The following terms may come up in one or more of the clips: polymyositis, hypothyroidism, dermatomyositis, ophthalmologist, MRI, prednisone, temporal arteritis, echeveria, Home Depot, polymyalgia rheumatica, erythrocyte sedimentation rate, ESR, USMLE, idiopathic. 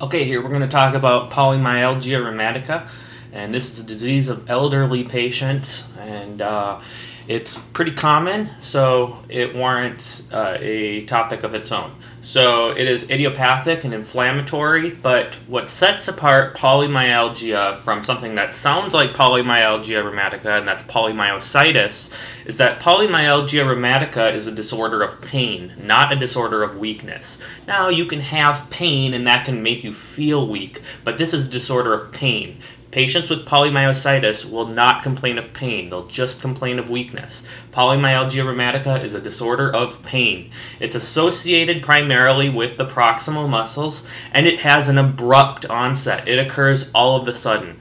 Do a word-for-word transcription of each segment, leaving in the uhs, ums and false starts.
Okay, here we're going to talk about polymyalgia rheumatica, and this is a disease of elderly patients, and uh, it's pretty common, so it warrants uh, a topic of its own. So it is idiopathic and inflammatory, but what sets apart polymyalgia from something that sounds like polymyalgia rheumatica, and that's polymyositis, is that polymyalgia rheumatica is a disorder of pain, not a disorder of weakness. Now, you can have pain and that can make you feel weak, but this is a disorder of pain. Patients with polymyositis will not complain of pain, they'll just complain of weakness. Polymyalgia rheumatica is a disorder of pain. It's associated primarily with the proximal muscles, and it has an abrupt onset. It occurs all of a sudden.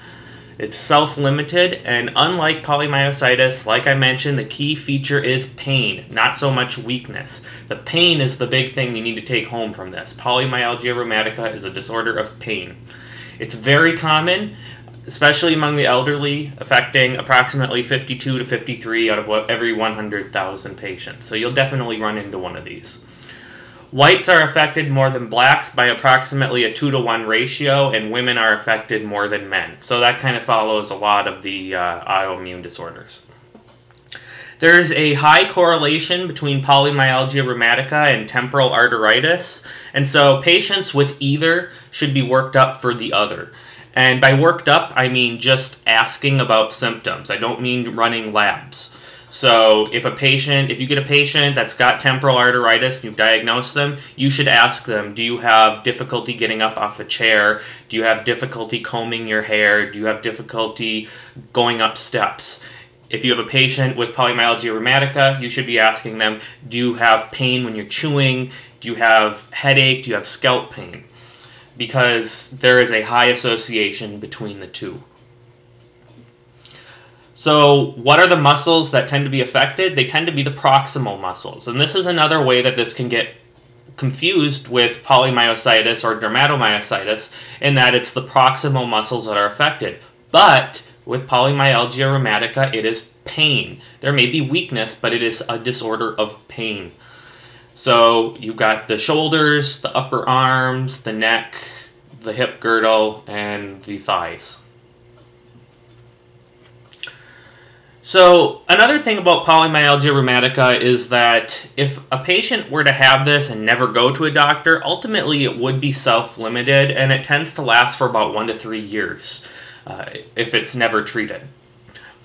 It's self-limited, and unlike polymyositis, like I mentioned, the key feature is pain, not so much weakness. The pain is the big thing you need to take home from this. Polymyalgia rheumatica is a disorder of pain. It's very common, especially among the elderly, affecting approximately fifty-two to fifty-three out of every one hundred thousand patients. So you'll definitely run into one of these. Whites are affected more than blacks by approximately a two to one ratio, and women are affected more than men. So that kind of follows a lot of the uh, autoimmune disorders. There is a high correlation between polymyalgia rheumatica and temporal arteritis, and so patients with either should be worked up for the other. And by worked up, I mean just asking about symptoms. I don't mean running labs. So if a patient, if you get a patient that's got temporal arteritis and you've diagnosed them, you should ask them, do you have difficulty getting up off a chair? Do you have difficulty combing your hair? Do you have difficulty going up steps? If you have a patient with polymyalgia rheumatica, you should be asking them, do you have pain when you're chewing? Do you have headache? Do you have scalp pain? Because there is a high association between the two. So what are the muscles that tend to be affected? They tend to be the proximal muscles. And this is another way that this can get confused with polymyositis or dermatomyositis, in that it's the proximal muscles that are affected. But with polymyalgia rheumatica, it is pain. There may be weakness, but it is a disorder of pain. So you've got the shoulders, the upper arms, the neck, the hip girdle, and the thighs. So another thing about polymyalgia rheumatica is that if a patient were to have this and never go to a doctor, ultimately it would be self-limited, and it tends to last for about one to three years uh, if it's never treated.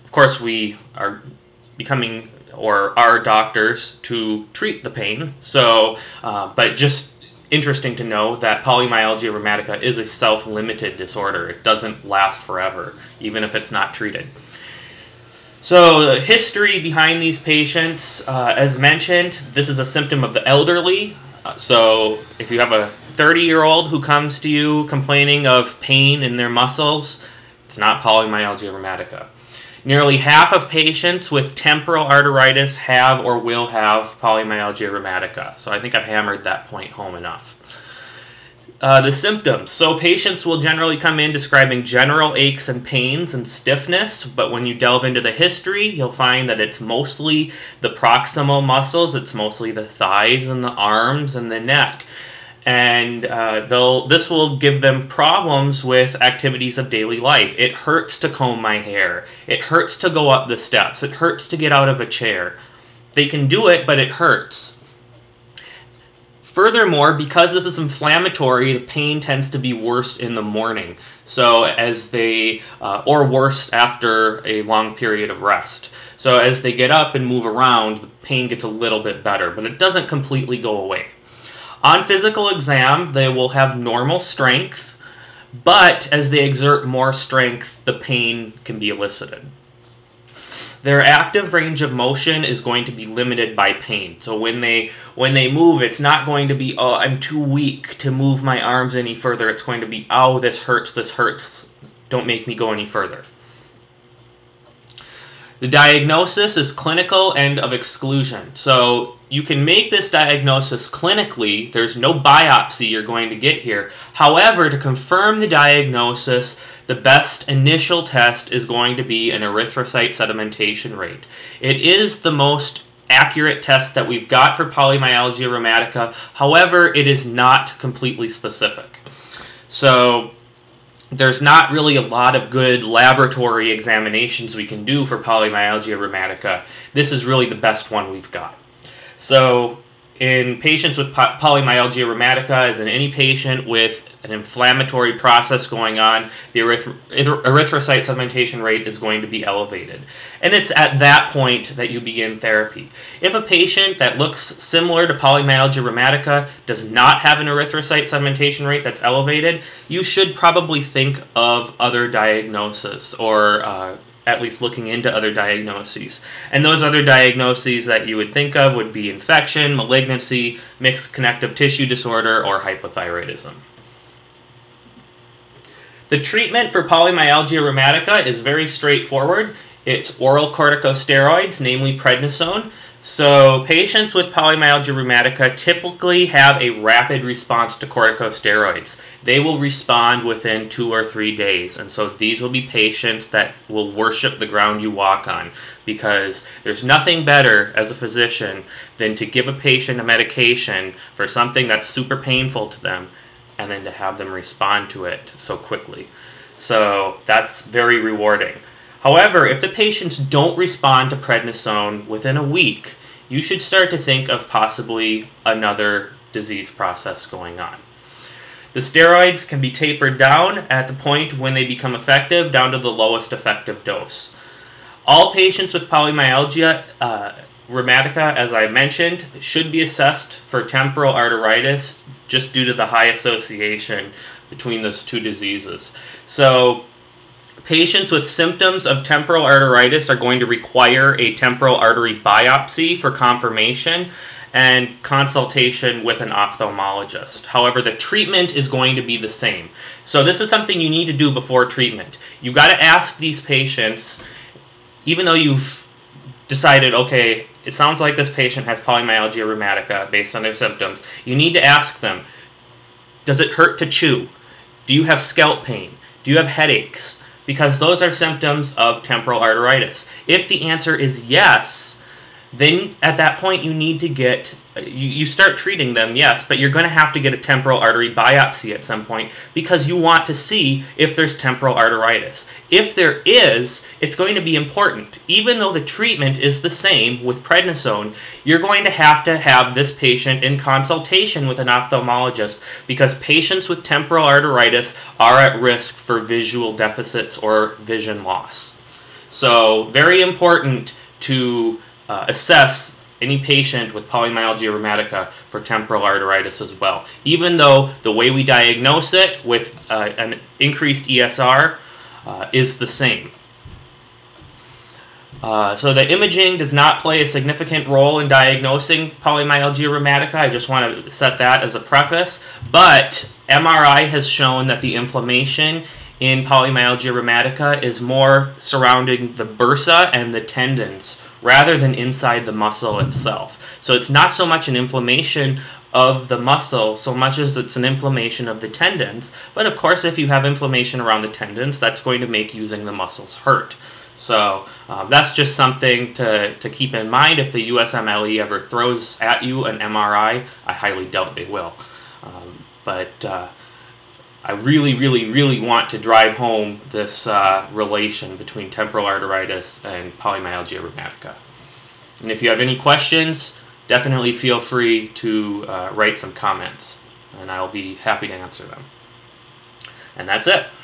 Of course, we are becoming or are doctors to treat the pain. So, uh, but just interesting to know that polymyalgia rheumatica is a self-limited disorder. It doesn't last forever, even if it's not treated. So the history behind these patients, uh, as mentioned, this is a symptom of the elderly. Uh, so if you have a thirty-year-old who comes to you complaining of pain in their muscles, it's not polymyalgia rheumatica. Nearly half of patients with temporal arteritis have or will have polymyalgia rheumatica. So I think I've hammered that point home enough. Uh, the symptoms. So patients will generally come in describing general aches and pains and stiffness, but when you delve into the history, you'll find that it's mostly the proximal muscles, it's mostly the thighs and the arms and the neck. And uh, they'll, this will give them problems with activities of daily life. It hurts to comb my hair. It hurts to go up the steps. It hurts to get out of a chair. They can do it, but it hurts. Furthermore, because this is inflammatory, the pain tends to be worse in the morning. So as they, uh, or worse after a long period of rest. So as they get up and move around, the pain gets a little bit better, but it doesn't completely go away. On physical exam, they will have normal strength, but as they exert more strength, the pain can be elicited. Their active range of motion is going to be limited by pain. So when they when they move, it's not going to be, oh, I'm too weak to move my arms any further. It's going to be, oh, this hurts, this hurts, don't make me go any further. The diagnosis is clinical and of exclusion. So you can make this diagnosis clinically. There's no biopsy you're going to get here. However, to confirm the diagnosis, the best initial test is going to be an erythrocyte sedimentation rate. It is the most accurate test that we've got for polymyalgia rheumatica. However, it is not completely specific. So there's not really a lot of good laboratory examinations we can do for polymyalgia rheumatica. This is really the best one we've got. So in patients with polymyalgia rheumatica, as in any patient with an inflammatory process going on, the erythro erythrocyte sedimentation rate is going to be elevated. And it's at that point that you begin therapy. If a patient that looks similar to polymyalgia rheumatica does not have an erythrocyte sedimentation rate that's elevated, you should probably think of other diagnoses, or uh, at least looking into other diagnoses. And those other diagnoses that you would think of would be infection, malignancy, mixed connective tissue disorder, or hypothyroidism. The treatment for polymyalgia rheumatica is very straightforward. It's oral corticosteroids, namely prednisone. So patients with polymyalgia rheumatica typically have a rapid response to corticosteroids. They will respond within two or three days. And so these will be patients that will worship the ground you walk on, because there's nothing better as a physician than to give a patient a medication for something that's super painful to them, and then to have them respond to it so quickly. So that's very rewarding. However, if the patients don't respond to prednisone within a week, you should start to think of possibly another disease process going on. The steroids can be tapered down at the point when they become effective, down to the lowest effective dose. All patients with polymyalgia uh, rheumatica, as I mentioned, should be assessed for temporal arteritis, just due to the high association between those two diseases. So patients with symptoms of temporal arteritis are going to require a temporal artery biopsy for confirmation and consultation with an ophthalmologist. However, the treatment is going to be the same. So this is something you need to do before treatment. You've got to ask these patients, even though you've decided, okay, it sounds like this patient has polymyalgia rheumatica based on their symptoms, you need to ask them, does it hurt to chew? Do you have scalp pain? Do you have headaches? Because those are symptoms of temporal arteritis. If the answer is yes, then at that point you need to get, you, you start treating them, yes, but you're going to have to get a temporal artery biopsy at some point, because you want to see if there's temporal arteritis. If there is, it's going to be important. Even though the treatment is the same with prednisone, you're going to have to have this patient in consultation with an ophthalmologist, because patients with temporal arteritis are at risk for visual deficits or vision loss. So very important to Uh, assess any patient with polymyalgia rheumatica for temporal arteritis as well. Even though the way we diagnose it with uh, an increased E S R uh, is the same. Uh, so the imaging does not play a significant role in diagnosing polymyalgia rheumatica. I just want to set that as a preface. But M R I has shown that the inflammation in polymyalgia rheumatica is more surrounding the bursa and the tendons rather than inside the muscle itself. So it's not so much an inflammation of the muscle so much as it's an inflammation of the tendons. But of course, if you have inflammation around the tendons, that's going to make using the muscles hurt. So um, that's just something to, to keep in mind. If the U S M L E ever throws at you an M R I, I highly doubt they will. Um, but uh, I really, really, really want to drive home this uh, relation between temporal arteritis and polymyalgia rheumatica. And if you have any questions, definitely feel free to uh, write some comments, and I'll be happy to answer them. And that's it.